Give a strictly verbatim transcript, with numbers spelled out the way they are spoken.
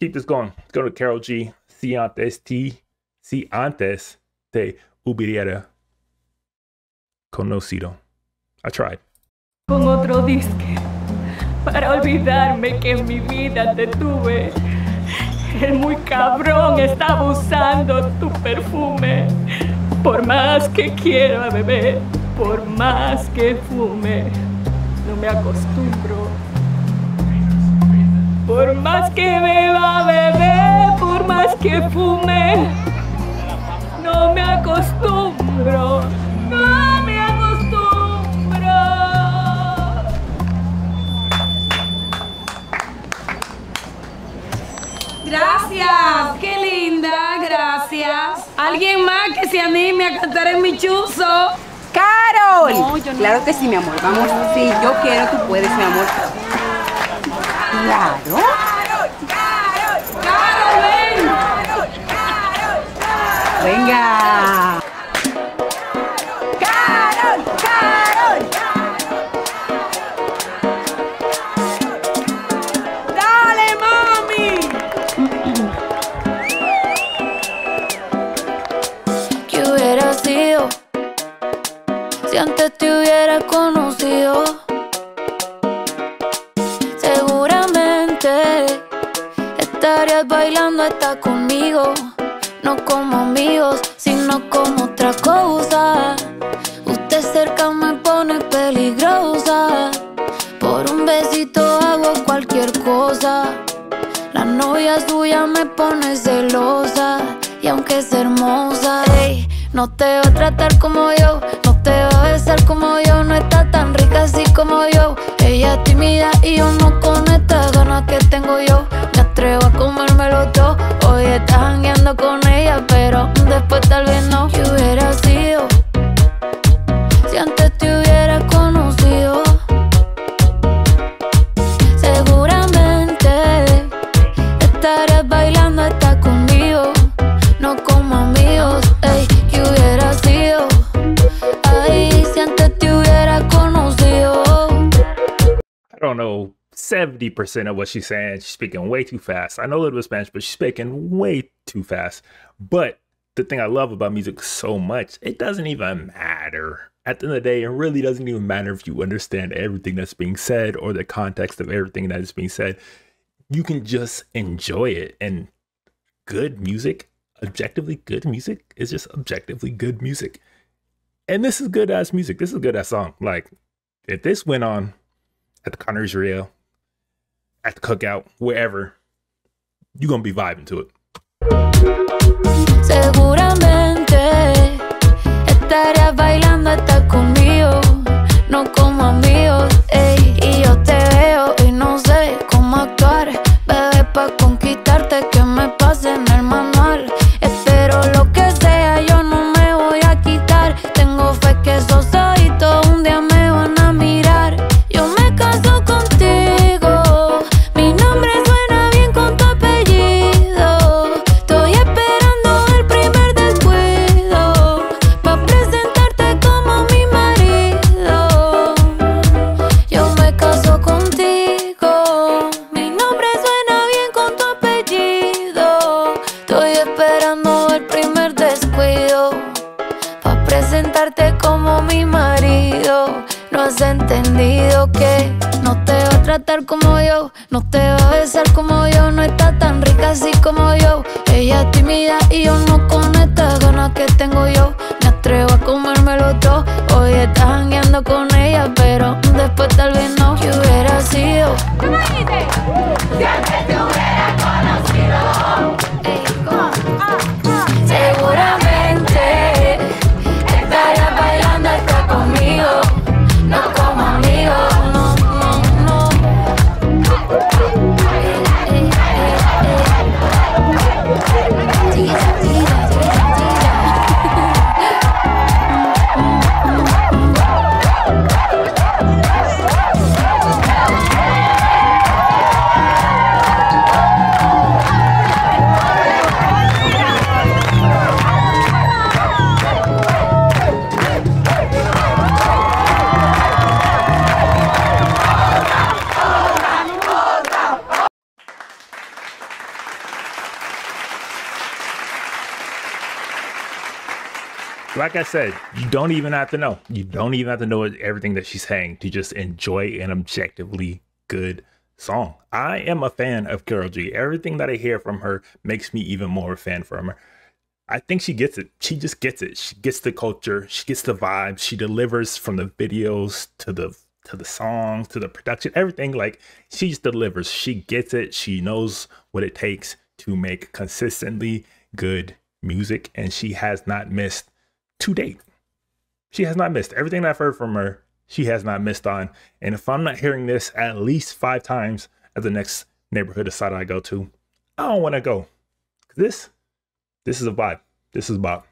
keep this going. Let's go to Karol G. Si antes te, si antes te hubiera conocido. I tried. Con otro disque, para olvidarme que en mi vida te tuve. El muy cabrón estaba usando tu perfume. Por más que quiera beber, por más que fume, no me acostumbro. Por más que beba, bebé, por más que fume, no me acostumbro, no me acostumbro. Gracias, qué linda, gracias. ¿Alguien más que se anime a cantar en mi chuzo? ¡Karol! No, yo no. Claro que sí, mi amor, vamos, si sí, yo quiero, tú puedes, mi amor. Claro. ¡Karol! ¡Karol! ¡Karol, ven! ¡Karol! ¡Karol! ¡Karol! ¡Venga! ¡Karol! ¡Karol! ¡Karol! ¡Dale, mami! ¿Qué hubiera sido si antes te hubiera conocido? Bailando está conmigo, no como amigos, sino como otra cosa. Usted cerca me pone peligrosa, por un besito hago cualquier cosa. La novia suya me pone celosa, y aunque es hermosa, ey, no te va a tratar como yo, no te va a besar como yo, no está tan rica así como yo. Ella es tímida y yo no con estas ganas que tengo yo. Atrevo a comérmelo todo. Hoy estás jangueando con ella, pero después tal vez no. ¿Qué hubiera sido si antes te hubiera conocido? Seguramente estarías bailando hasta conmigo, no como amigos. Ey, ¿qué hubiera sido? Ay, si antes te hubiera conocido. I don't know. seventy percent of what she's saying, she's speaking way too fast. I know a little bit of Spanish, but she's speaking way too fast. But the thing I love about music so much, it doesn't even matter. At the end of the day, it really doesn't even matter if you understand everything that's being said or the context of everything that is being said. You can just enjoy it. And good music, objectively good music, is just objectively good music. And this is good ass music. This is good ass song. Like, if this went on at the Connersville, at the cookout, wherever, you're gonna be vibing to it. Seguramente estarías bailando hasta conmigo, no como amigos, ey. Y yo te veo y no sé cómo actuar, bebé, pa' conquistarte, que me pase en el manual. Espero lo que sea, yo no me voy a quitar. Tengo fe que eso soy, todo un día me van a mirar. Yo me caso contigo. Como mi marido, no has entendido que no te va a tratar como yo, no te va a besar como yo, no está tan rica así como yo. Ella es tímida y yo no con estas ganas que tengo yo. Me atrevo a comérmelo todo. Hoy estás jangueando con ella, pero después tal vez no. ¿Qué hubiera sido? ¿Qué me dijiste? Si antes te hubiera conocido. Hey, oh, oh, oh. Seguramente bailando está conmigo, no como amigos, no, no, no. Like I said, you don't even have to know. You don't even have to know everything that she's saying to just enjoy an objectively good song. I am a fan of Karol G. Everything that I hear from her makes me even more a fan from her. I think she gets it. She just gets it. She gets the culture. She gets the vibe. She delivers from the videos to the to the songs, to the production, everything. Like, she just delivers. She gets it. She knows what it takes to make consistently good music, and she has not missed to date. She has not missed. Everything I've heard from her, she has not missed on. And if I'm not hearing this at least five times at the next neighborhood aside I go to, I don't want to go. This, this is a vibe. This is a vibe.